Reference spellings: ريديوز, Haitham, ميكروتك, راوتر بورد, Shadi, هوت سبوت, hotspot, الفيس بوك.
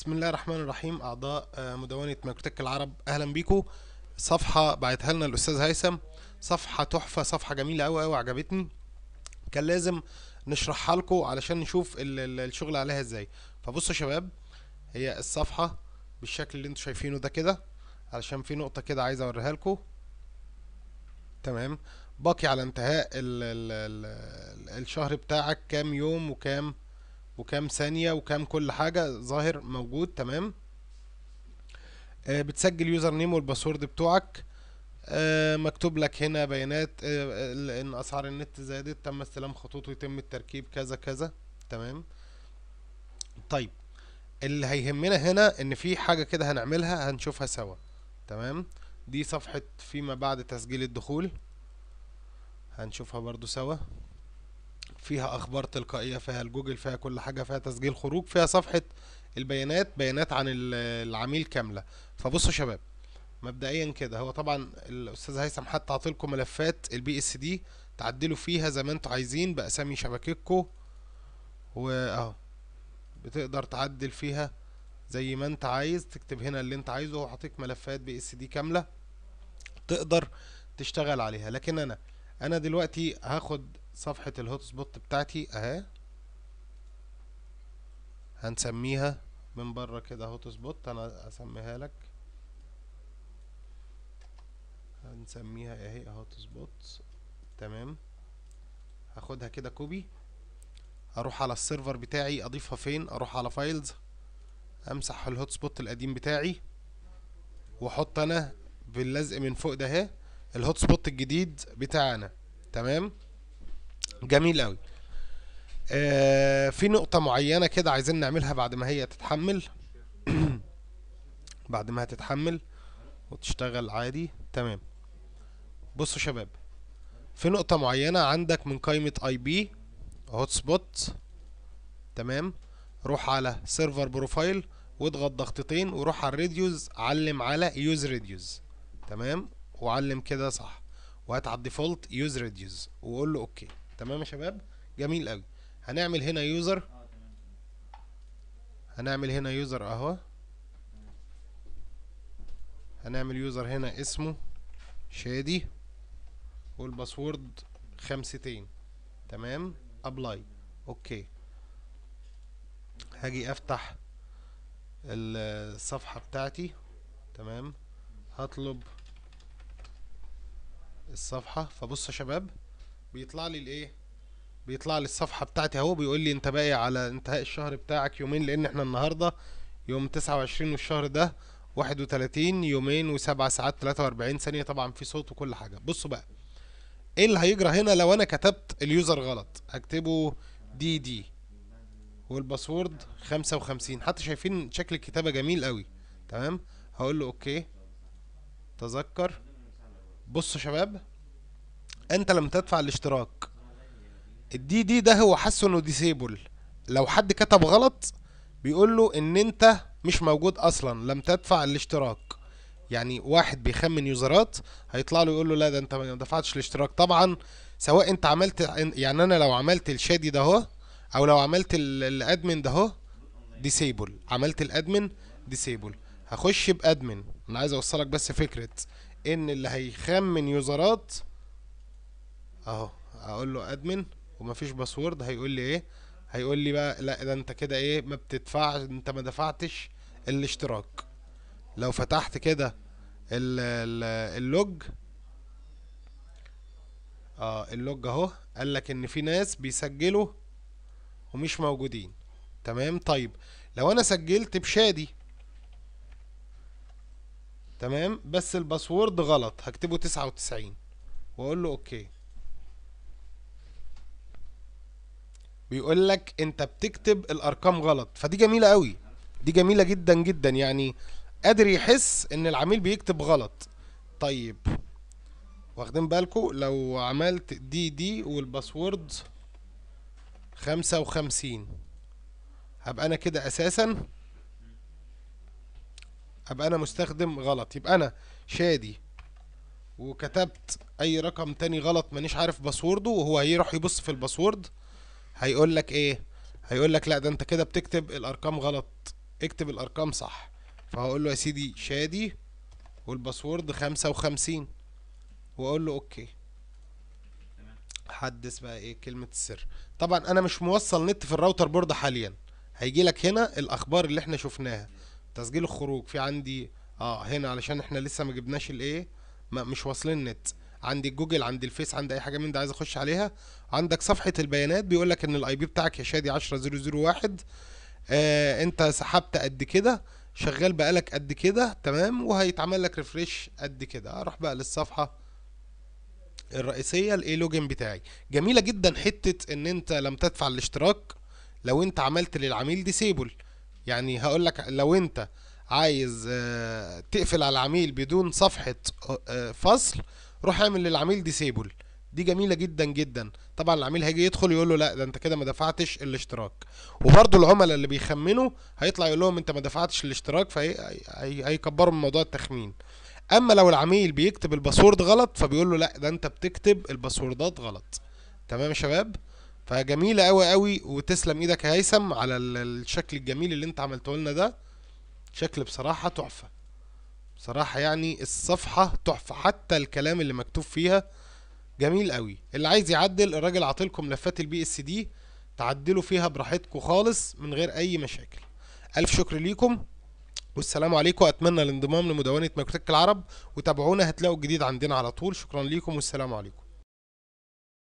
بسم الله الرحمن الرحيم. أعضاء مدونة ميكروتك العرب أهلا بيكم. صفحة بعتها لنا الأستاذ هيثم، صفحة تحفة، صفحة جميلة أوي أوي، عجبتني، كان لازم نشرحها لكم علشان نشوف الشغل عليها إزاي. فبصوا يا شباب، هي الصفحة بالشكل اللي انتوا شايفينه ده كده، علشان في نقطة كده عايز أوريها لكم. تمام، باقي على انتهاء الشهر بتاعك كام يوم وكام ثانية وكام كل حاجة ظاهر موجود. تمام، بتسجل يوزر نيم والباسورد بتوعك، مكتوب لك هنا بيانات ان اسعار النت زادت، تم استلام خطوط ويتم التركيب كذا كذا. تمام، طيب اللي هيهمنا هنا ان في حاجة كده هنعملها هنشوفها سوا. تمام، دي صفحة فيما بعد تسجيل الدخول، هنشوفها برضو سوا، فيها اخبار تلقائيه، فيها الجوجل، فيها كل حاجه، فيها تسجيل خروج، فيها صفحه البيانات، بيانات عن العميل كامله. فبصوا يا شباب، مبدئيا كده هو طبعا الاستاذ هيثم حتى عاطيلكم ملفات البي اس دي تعدلوا فيها زي ما انتوا عايزين باسامي شبكتكم، واهو بتقدر تعدل فيها زي ما انت عايز، تكتب هنا اللي انت عايزه، هو حاطيك ملفات بي اس دي كامله تقدر تشتغل عليها. لكن انا دلوقتي هاخد صفحة الهوت سبوت بتاعتي اهي، هنسميها من بره كده هوت سبوت، انا اسميها لك، هنسميها اهي هوت سبوت. تمام، هاخدها كده كوبي، اروح على السيرفر بتاعي، اضيفها فين؟ اروح على فايلز، امسح الهوت سبوت القديم بتاعي، واحط انا باللزق من فوق ده اهي الهوت سبوت الجديد بتاعنا. تمام، جميل قوي. في نقطة معينة كده عايزين نعملها بعد ما هي تتحمل بعد ما هتتحمل وتشتغل عادي. تمام، بصوا شباب، في نقطة معينة عندك من قائمة اي بي هوت سبوت. تمام، روح على سيرفر بروفايل واضغط ضغطتين، وروح على الريديوز، علم على يوز ريديوز. تمام، وعلم كده صح، وهات على الديفولت يوز ريديوز وقول له اوكي. تمام يا شباب، جميل قوي. هنعمل هنا يوزر، هنعمل هنا يوزر اهو، هنعمل يوزر هنا اسمه شادي، والباسورد 5. تمام، ابلاي، اوكي. هاجي افتح الصفحة بتاعتي. تمام، هطلب الصفحة. فبص يا شباب، بيطلع لي الايه؟ بيطلع لي الصفحة بتاعتي اهو، بيقول لي انت باقي على انتهاء الشهر بتاعك يومين، لان احنا النهاردة يوم 29 والشهر ده 31، يومين و7 ساعات 43 ثانية، طبعا في صوت وكل حاجة. بصوا بقى ايه اللي هيجرى هنا لو انا كتبت اليوزر غلط، هكتبه دي والباسورد 55، حتى شايفين شكل الكتابة جميل قوي. تمام، هقول له اوكي، تذكر. بصوا يا شباب، انت لم تدفع الاشتراك، الدي دي ده هو حاسه انه ديسيبل، لو حد كتب غلط بيقول له ان انت مش موجود اصلا، لم تدفع الاشتراك. يعني واحد بيخمن يوزرات هيطلع له يقول له لا ده انت ما دفعتش الاشتراك. طبعا سواء انت عملت، يعني انا لو عملت الشادي ده اهو، او لو عملت الادمن ده اهو ديسيبل، عملت الادمن ديسيبل، هخش بادمن. انا عايز اوصلك بس فكره ان اللي هيخمن يوزرات اهو، اقول له ادمن ومفيش باسورد، هيقول لي ايه؟ هيقول لي بقى لا ده انت كده ايه، ما بتدفعش، انت ما دفعتش الاشتراك. لو فتحت كده اللوج، اللوج اهو، قال لك ان في ناس بيسجلوا ومش موجودين. تمام، طيب لو انا سجلت بشادي، تمام، بس الباسورد غلط، هكتبه 99 واقول له اوكي، بيقول لك انت بتكتب الارقام غلط. فدي جميله قوي، دي جميله جدا جدا، يعني قادر يحس ان العميل بيكتب غلط. طيب واخدين بالكم، لو عملت دي والباسورد 55، هبقى انا كده اساسا هبقى انا مستخدم غلط، يبقى انا شادي وكتبت اي رقم تاني غلط مانيش عارف باسورده، وهو هيروح يبص في الباسورد هيقول لك ايه؟ هيقول لك لا ده انت كده بتكتب الارقام غلط، اكتب الارقام صح. فهقول له يا سيدي شادي والباسورد 55 واقول له اوكي. حدث بقى ايه كلمة السر. طبعا انا مش موصل نت في الراوتر بورد حاليا. هيجي لك هنا الاخبار اللي احنا شفناها. تسجيل الخروج في عندي هنا علشان احنا لسه ما جبناش الايه، مش واصلين نت. عندي جوجل، عندي الفيس، عندي اي حاجه من ده عايز اخش عليها. عندك صفحه البيانات بيقول لك ان الاي بي بتاعك يا شادي 10001. انت سحبت قد كده، شغال بقالك قد كده، تمام، وهيتعمل لك ريفريش قد كده. اروح بقى للصفحه الرئيسيه الاي لوجن بتاعي. جميله جدا حته ان انت لم تدفع الاشتراك لو انت عملت للعميل ديسيبل. يعني هقول لك لو انت عايز تقفل على العميل بدون صفحه فصل، روح اعمل للعميل ديسيبل. دي جميله جدا جدا. طبعا العميل هيجي يدخل يقول له لا ده انت كده ما دفعتش الاشتراك. وبرده العملاء اللي بيخمنوا هيطلع يقول لهم انت ما دفعتش الاشتراك، فهيكبروا من موضوع التخمين. اما لو العميل بيكتب الباسورد غلط فبيقول له لا ده انت بتكتب الباسوردات غلط. تمام يا شباب؟ فجميله قوي قوي، وتسلم ايدك يا هيثم على الشكل الجميل اللي انت عملته لنا ده. شكل بصراحه تحفه. بصراحه يعني الصفحه تحفه، حتى الكلام اللي مكتوب فيها جميل قوي. اللي عايز يعدل، الراجل عاطلكم لفات البي اس دي تعدلوا فيها براحتكم خالص من غير اي مشاكل. الف شكر ليكم والسلام عليكم. اتمنى الانضمام لمدونه ميكروتك العرب وتابعونا، هتلاقوا الجديد عندنا على طول. شكرا ليكم والسلام عليكم.